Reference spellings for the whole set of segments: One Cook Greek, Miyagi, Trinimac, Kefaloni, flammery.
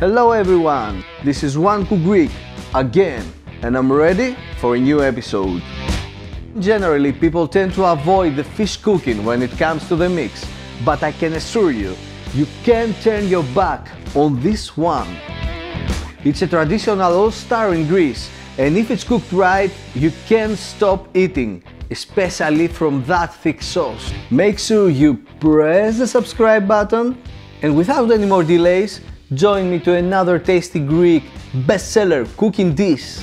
Hello everyone, this is One Cook Greek again, and I'm ready for a new episode. Generally, people tend to avoid the fish cooking when it comes to the mix, but I can assure you, you can turn your back on this one. It's a traditional all-star in Greece, and if it's cooked right, you can't stop eating, especially from that thick sauce. Make sure you press the subscribe button, and without any more delays, join me to another tasty Greek bestseller cooking dish.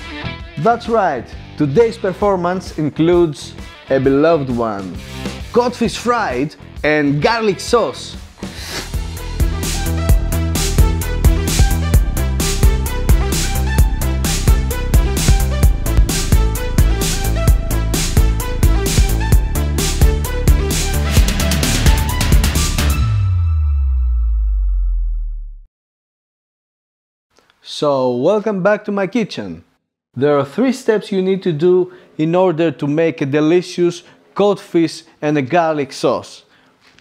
That's right, today's performance includes a beloved one: codfish fried and garlic sauce. So, welcome back to my kitchen. There are three steps you need to do in order to make a delicious codfish and a garlic sauce.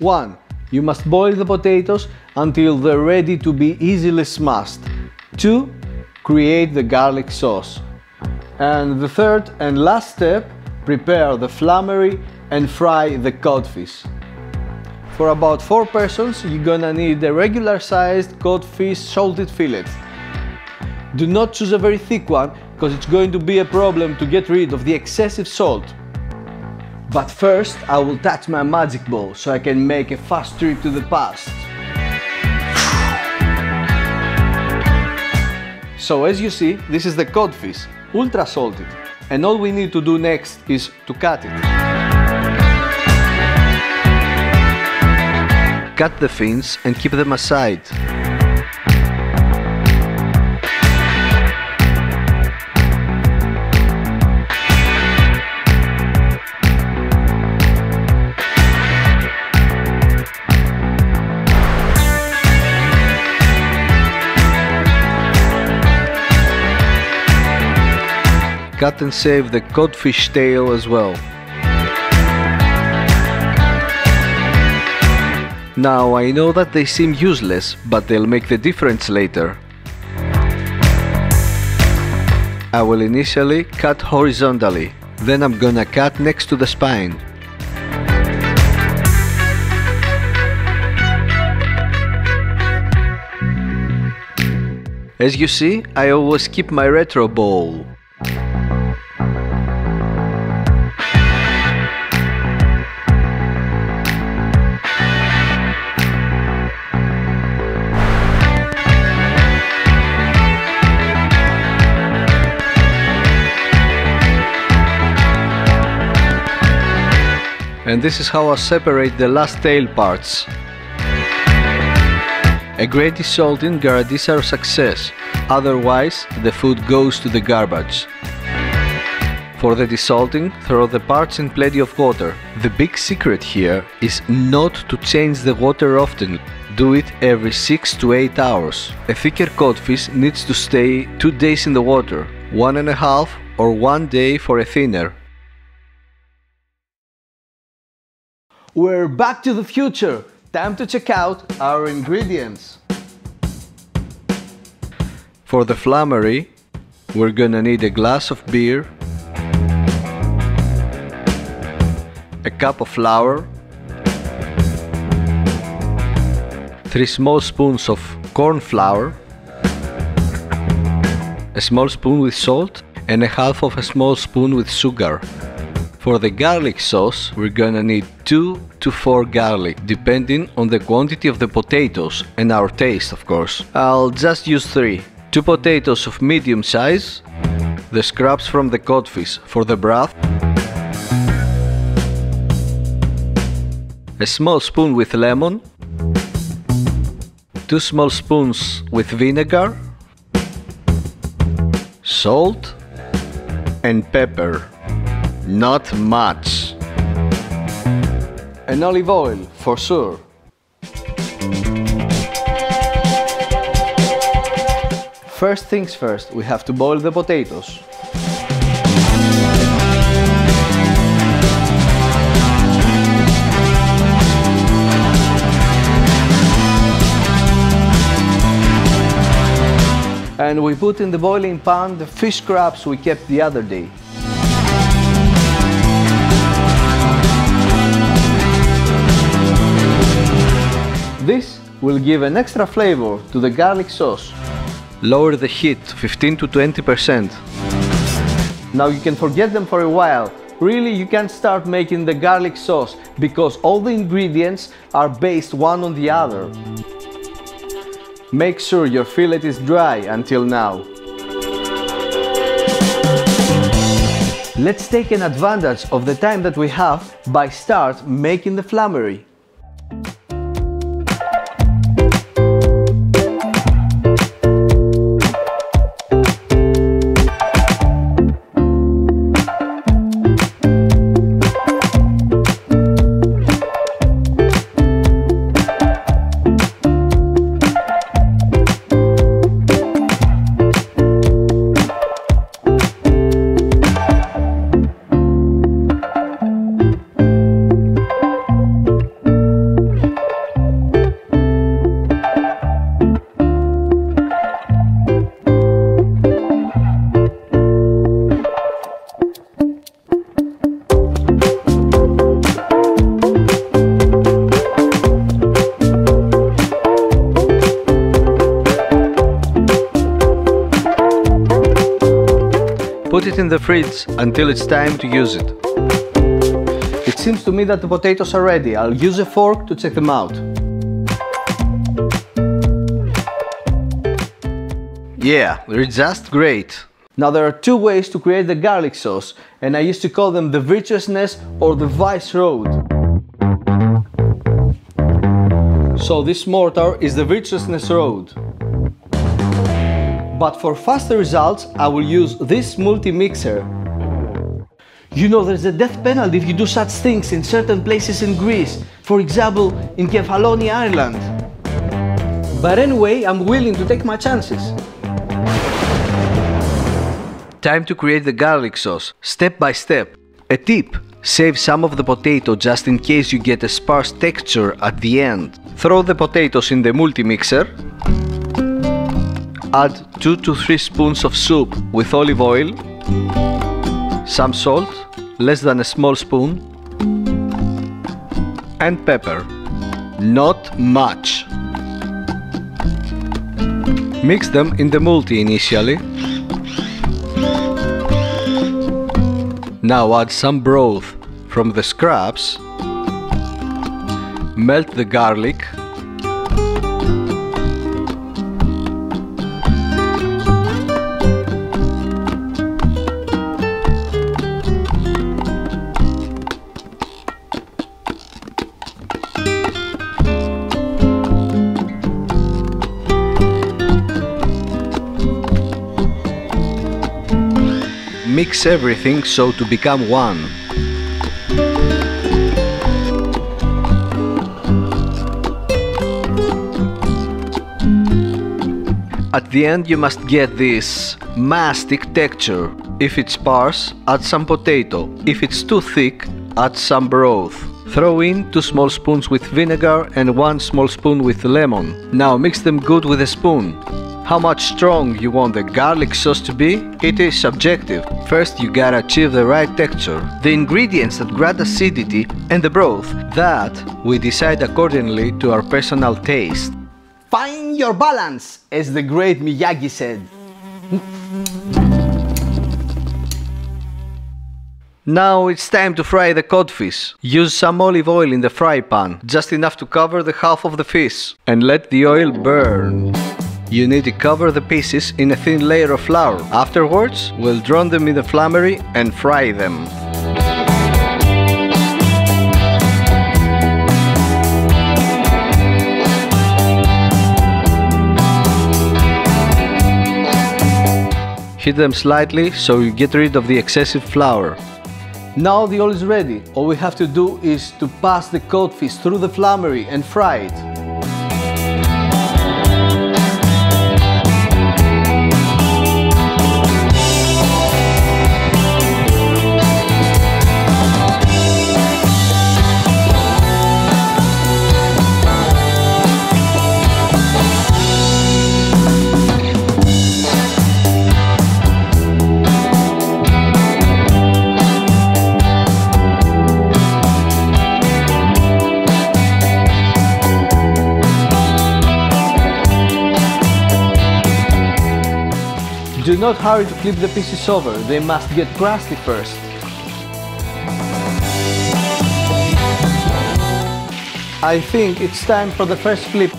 1. You must boil the potatoes until they're ready to be easily smashed. 2. Create the garlic sauce. And the third and last step, prepare the flammery and fry the codfish. For about 4 persons, you're gonna need a regular sized codfish salted fillet. Do not choose a very thick one, because it's going to be a problem to get rid of the excessive salt. But first, I will touch my magic ball, so I can make a fast trip to the past. So as you see, this is the codfish, ultra salted, and all we need to do next is to cut it. Cut the fins and keep them aside. Cut and save the codfish tail as well. Now I know that they seem useless, but they'll make the difference later. I will initially cut horizontally, then I'm gonna cut next to the spine. As you see, I always keep my retro bowl. And this is how I separate the last tail parts. A great salting guarantees our success, otherwise the food goes to the garbage. For the desalting, throw the parts in plenty of water. The big secret here is not to change the water often. Do it every 6 to 8 hours. A thicker codfish needs to stay 2 days in the water, 1.5 or 1 day for a thinner. We're back to the future! Time to check out our ingredients. For the flammery, we're gonna need a glass of beer, a cup of flour, 3 small spoons of corn flour, a small spoon with salt, and a half of a small spoon with sugar. For the garlic sauce, we're gonna need 2 to 4 garlic, depending on the quantity of the potatoes and our taste, of course. I'll just use 3. 2 potatoes of medium size, the scraps from the codfish for the broth, a small spoon with lemon, 2 small spoons with vinegar, salt and pepper. Not much. And olive oil, for sure. First things first, we have to boil the potatoes. and we put in the boiling pan the fish scraps we kept the other day. This will give an extra flavor to the garlic sauce. Lower the heat 15% to 20%. Now you can forget them for a while. Really, you can start making the garlic sauce because all the ingredients are based one on the other. Make sure your fillet is dry until now. Let's take an advantage of the time that we have by start making the flammery. Put it in the fridge until it's time to use it. It seems to me that the potatoes are ready. I'll use a fork to check them out. Yeah, they're just great. Now there are two ways to create the garlic sauce, and I used to call them the virtuousness or the vice road. So this mortar is the virtuousness road. But for faster results, I will use this multi-mixer. You know, there's a death penalty if you do such things in certain places in Greece. For example, in Kefaloni, Ireland. But anyway, I'm willing to take my chances. Time to create the garlic sauce, step by step. A tip: save some of the potato just in case you get a sparse texture at the end. Throw the potatoes in the multi-mixer. Add 2 to 3 spoons of soup with olive oil, some salt, less than a small spoon, and pepper. Not much. Mix them in the multi initially. Now add some broth from the scraps. Melt the garlic. Mix everything so to become one. At the end you must get this mastic texture. If it's sparse, add some potato. If it's too thick, add some broth. Throw in 2 small spoons with vinegar and 1 small spoon with lemon. Now mix them good with a spoon. How much strong you want the garlic sauce to be, it is subjective. First you gotta achieve the right texture, the ingredients that grant acidity, and the broth that we decide accordingly to our personal taste. Find your balance, as the great Miyagi said. Now it's time to fry the codfish. Use some olive oil in the fry pan, just enough to cover the half of the fish, and let the oil burn. You need to cover the pieces in a thin layer of flour. Afterwards, we'll drown them in the flammery and fry them. Heat them slightly so you get rid of the excessive flour. Now the oil is ready. All we have to do is to pass the codfish through the flammery and fry it. do not hurry to flip the pieces over, they must get crusty first. I think it's time for the first flip.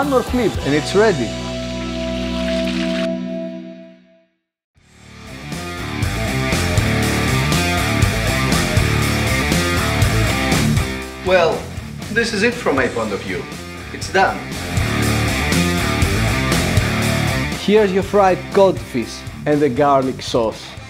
One more flip and it's ready. Well, this is it from my point of view. It's done. Here's your fried codfish and the garlic sauce.